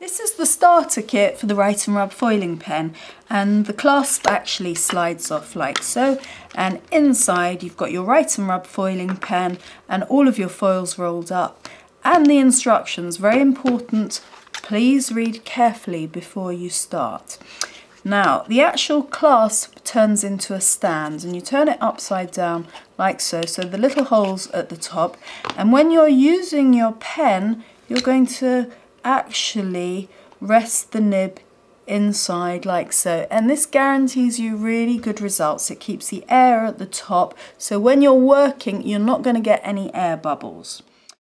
This is the starter kit for the Write-n-Rub Foiling Pen, and the clasp actually slides off like so, and inside you've got your Write-n-Rub Foiling Pen and all of your foils rolled up. And the instructions, very important, please read carefully before you start. Now, the actual clasp turns into a stand, and you turn it upside down like so, so the little hole's at the top, and when you're using your pen, you're going to actually rest the nib inside like so, and this guarantees you really good results. It keeps the air at the top, so when you're working you're not going to get any air bubbles.